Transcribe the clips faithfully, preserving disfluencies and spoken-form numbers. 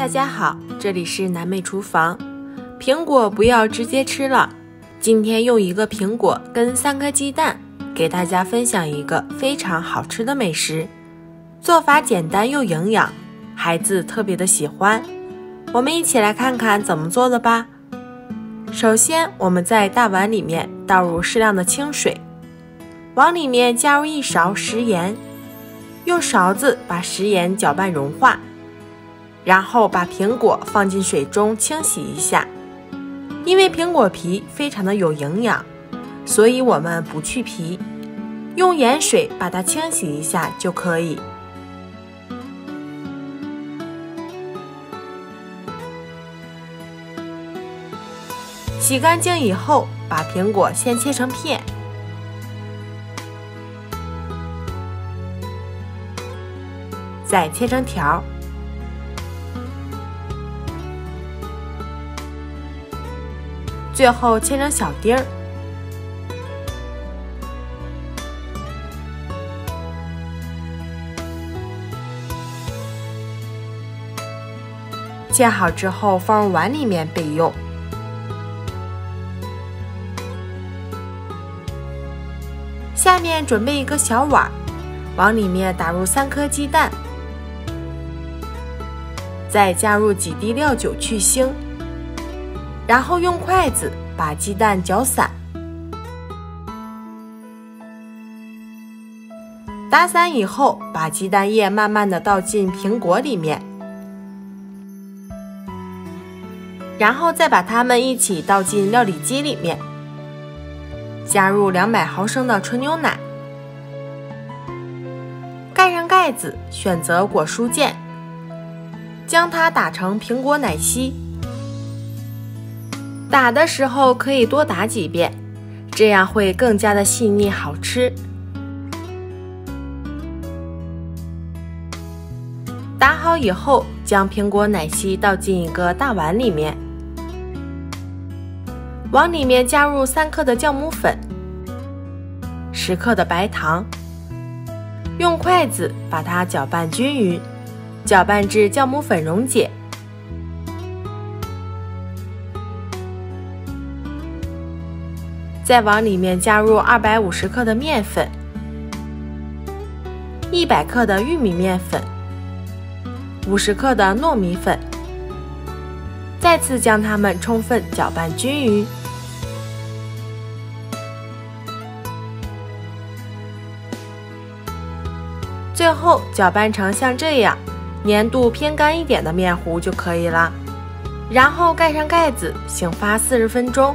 大家好，这里是南妹厨房。苹果不要直接吃了，今天用一个苹果跟三颗鸡蛋，给大家分享一个非常好吃的美食，做法简单又营养，孩子特别的喜欢。我们一起来看看怎么做的吧。首先，我们在大碗里面倒入适量的清水，往里面加入一勺食盐，用勺子把食盐搅拌融化。然后把苹果放进水中清洗一下，因为苹果皮非常的有营养，所以我们不去皮，用盐水把它清洗一下就可以。洗干净以后，把苹果先切成片。再切成条。最后切成小丁儿，切好之后放入碗里面备用。下面准备一个小碗，往里面打入三颗鸡蛋，再加入几滴料酒去腥。然后用筷子把鸡蛋搅散，打散以后，把鸡蛋液慢慢的倒进苹果里面，然后再把它们一起倒进料理机里面，加入两百毫升的纯牛奶，盖上盖子，选择果蔬键，将它打成苹果奶昔。打的时候可以多打几遍，这样会更加的细腻好吃。打好以后，将苹果奶昔倒进一个大碗里面，往里面加入三克的酵母粉，十克的白糖，用筷子把它搅拌均匀，搅拌至酵母粉溶解。再往里面加入二百五十克的面粉、一百克的玉米面粉、五十克的糯米粉，再次将它们充分搅拌均匀。最后搅拌成像这样粘度偏干一点的面糊就可以了，然后盖上盖子，醒发四十分钟。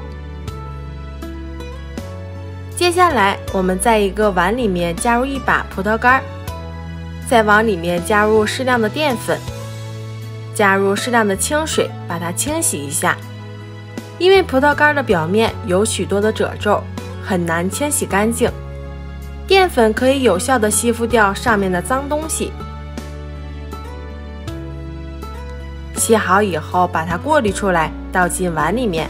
接下来，我们在一个碗里面加入一把葡萄干，再往里面加入适量的淀粉，加入适量的清水，把它清洗一下。因为葡萄干的表面有许多的褶皱，很难清洗干净。淀粉可以有效的吸附掉上面的脏东西。洗好以后，把它过滤出来，倒进碗里面。